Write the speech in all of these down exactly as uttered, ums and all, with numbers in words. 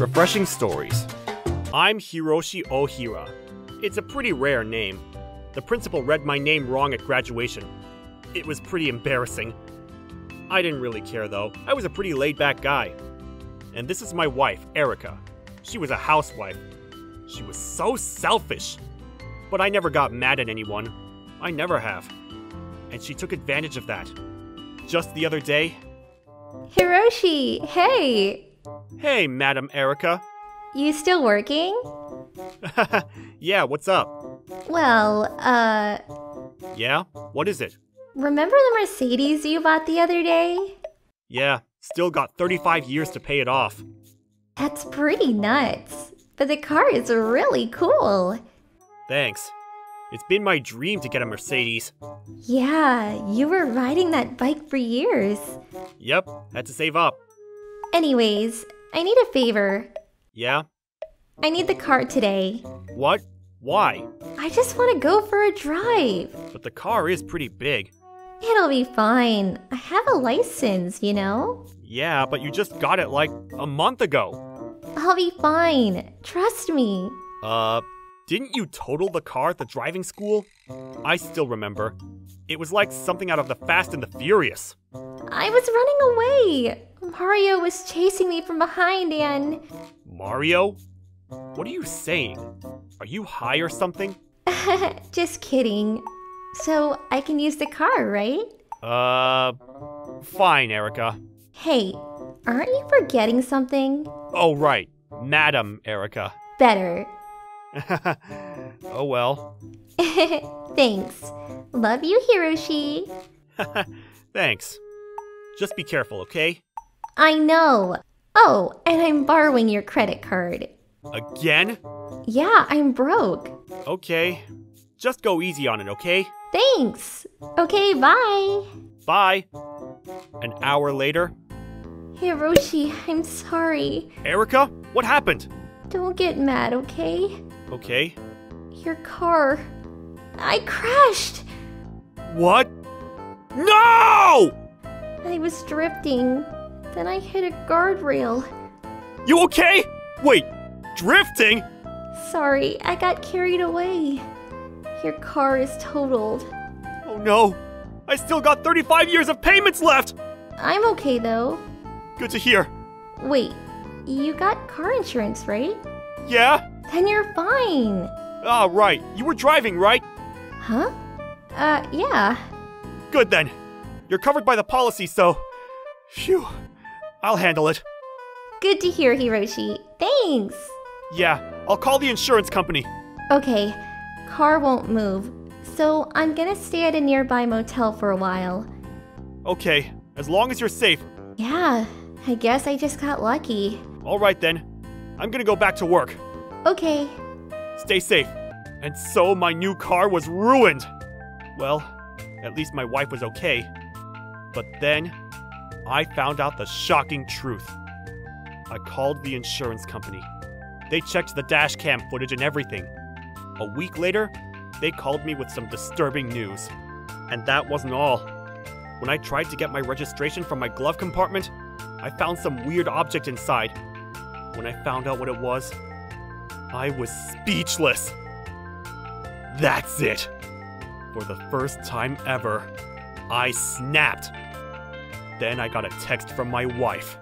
Refreshing Stories. I'm Hiroshi Ohira. It's a pretty rare name. The principal read my name wrong at graduation. It was pretty embarrassing. I didn't really care though. I was a pretty laid-back guy. And this is my wife, Erica. She was a housewife. She was so selfish. But I never got mad at anyone. I never have. And she took advantage of that. Just the other day... Hiroshi, hey! Hey, Madam Erica. You still working? Yeah, what's up? Well, uh... Yeah? What is it? Remember the Mercedes you bought the other day? Yeah, still got thirty-five years to pay it off. That's pretty nuts. But the car is really cool. Thanks. It's been my dream to get a Mercedes. Yeah, you were riding that bike for years. Yep, had to save up. Anyways, I need a favor. Yeah? I need the car today. What? Why? I just want to go for a drive. But the car is pretty big. It'll be fine. I have a license, you know? Yeah, but you just got it like a month ago. I'll be fine. Trust me. Uh... Didn't you total the car at the driving school? I still remember. It was like something out of the Fast and the Furious. I was running away. Mario was chasing me from behind and... Mario? What are you saying? Are you high or something? Just kidding. So I can use the car, right? Uh, fine, Erica. Hey, aren't you forgetting something? Oh, right. Madam Erica. Better. Oh well. Thanks. Love you, Hiroshi. Thanks. Just be careful, okay? I know. Oh, and I'm borrowing your credit card. Again? Yeah, I'm broke. Okay. Just go easy on it, okay? Thanks. Okay, bye. Bye. An hour later. Hiroshi, I'm sorry. Erica, what happened? Don't get mad, okay? Okay. Your car... I crashed! What? No! I was drifting. Then I hit a guardrail. You okay? Wait, drifting? Sorry, I got carried away. Your car is totaled. Oh no! I still got thirty-five years of payments left! I'm okay though. Good to hear. Wait, you got car insurance, right? Yeah? Then you're fine. Ah, oh, right. You were driving, right? Huh? Uh, yeah. Good then. You're covered by the policy, so... Phew. I'll handle it. Good to hear, Hiroshi. Thanks. Yeah, I'll call the insurance company. Okay. Car won't move, so I'm gonna stay at a nearby motel for a while. Okay, as long as you're safe. Yeah, I guess I just got lucky. All right then. I'm gonna go back to work. Okay. Stay safe. And so my new car was ruined. Well, at least my wife was okay. But then, I found out the shocking truth. I called the insurance company. They checked the dash cam footage and everything. A week later, they called me with some disturbing news. And that wasn't all. When I tried to get my registration from my glove compartment, I found some weird object inside. When I found out what it was, I was speechless. That's it. For the first time ever, I snapped. Then I got a text from my wife.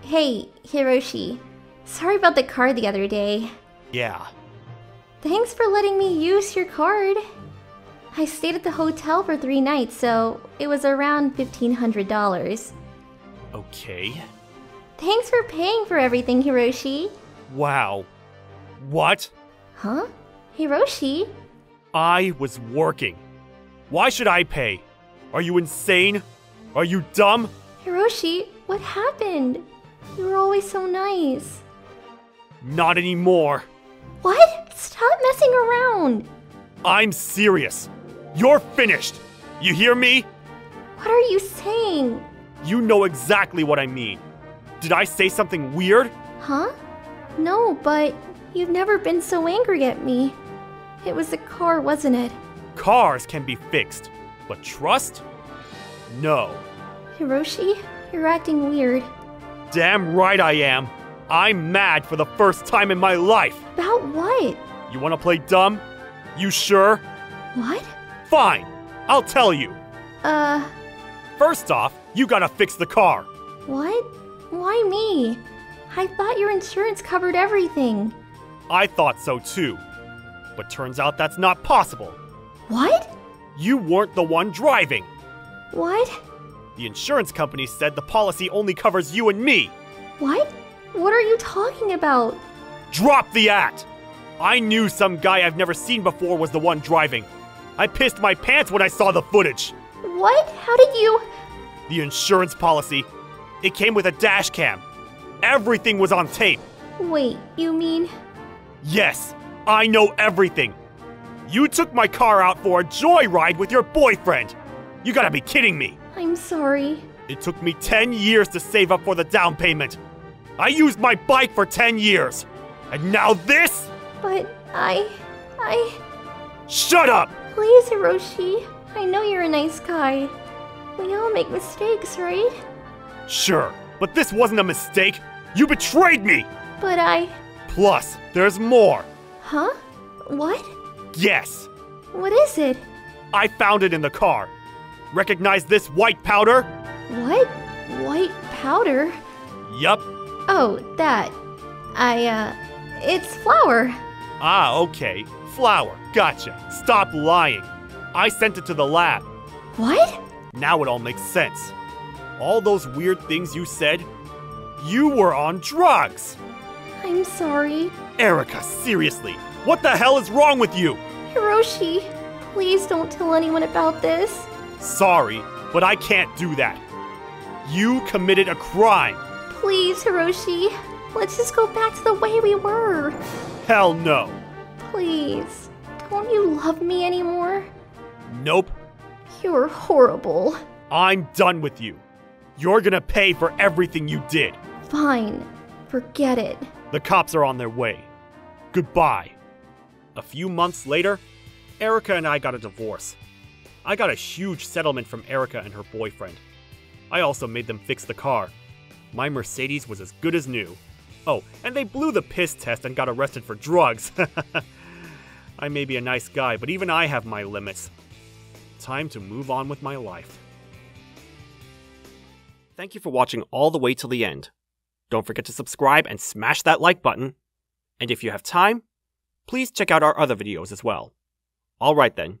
Hey, Hiroshi. Sorry about the car the other day. Yeah. Thanks for letting me use your card. I stayed at the hotel for three nights, so it was around fifteen hundred dollars. Okay. Thanks for paying for everything, Hiroshi. Wow. What? Huh? Hiroshi? I was working. Why should I pay? Are you insane? Are you dumb? Hiroshi, what happened? You were always so nice. Not anymore. What? Stop messing around. I'm serious. You're finished. You hear me? What are you saying? You know exactly what I mean. Did I say something weird? Huh? No, but... You've never been so angry at me. It was the car, wasn't it? Cars can be fixed, but trust? No. Hiroshi, you're acting weird. Damn right I am. I'm mad for the first time in my life! About what? You wanna play dumb? You sure? What? Fine! I'll tell you! Uh... First off, you gotta fix the car! What? Why me? I thought your insurance covered everything. I thought so too. But turns out that's not possible. What? You weren't the one driving. What? The insurance company said the policy only covers you and me. What? What are you talking about? Drop the act! I knew some guy I've never seen before was the one driving. I pissed my pants when I saw the footage. What? How did you... The insurance policy. It came with a dash cam. Everything was on tape. Wait, you mean... Yes, I know everything. You took my car out for a joyride with your boyfriend. You gotta be kidding me. I'm sorry. It took me ten years to save up for the down payment. I used my bike for ten years. And now this? But I... I... Shut up! Please, Hiroshi. I know you're a nice guy. We all make mistakes, right? Sure, but this wasn't a mistake. You betrayed me! But I... Plus, there's more. Huh? What? Yes. What is it? I found it in the car. Recognize this white powder? What? White powder? Yup. Oh, that. I, uh... It's flour. Ah, okay. Flour. Gotcha. Stop lying. I sent it to the lab. What? Now it all makes sense. All those weird things you said, you were on drugs. I'm sorry. Erica, seriously, what the hell is wrong with you? Hiroshi, please don't tell anyone about this. Sorry, but I can't do that. You committed a crime. Please, Hiroshi, let's just go back to the way we were. Hell no. Please, don't you love me anymore? Nope. You're horrible. I'm done with you. You're gonna pay for everything you did. Fine. Forget it. The cops are on their way. Goodbye. A few months later, Erica and I got a divorce. I got a huge settlement from Erica and her boyfriend. I also made them fix the car. My Mercedes was as good as new. Oh, and they blew the piss test and got arrested for drugs. I may be a nice guy, but even I have my limits. Time to move on with my life. Thank you for watching all the way till the end. Don't forget to subscribe and smash that like button. And if you have time, please check out our other videos as well. Alright then,